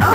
Oh,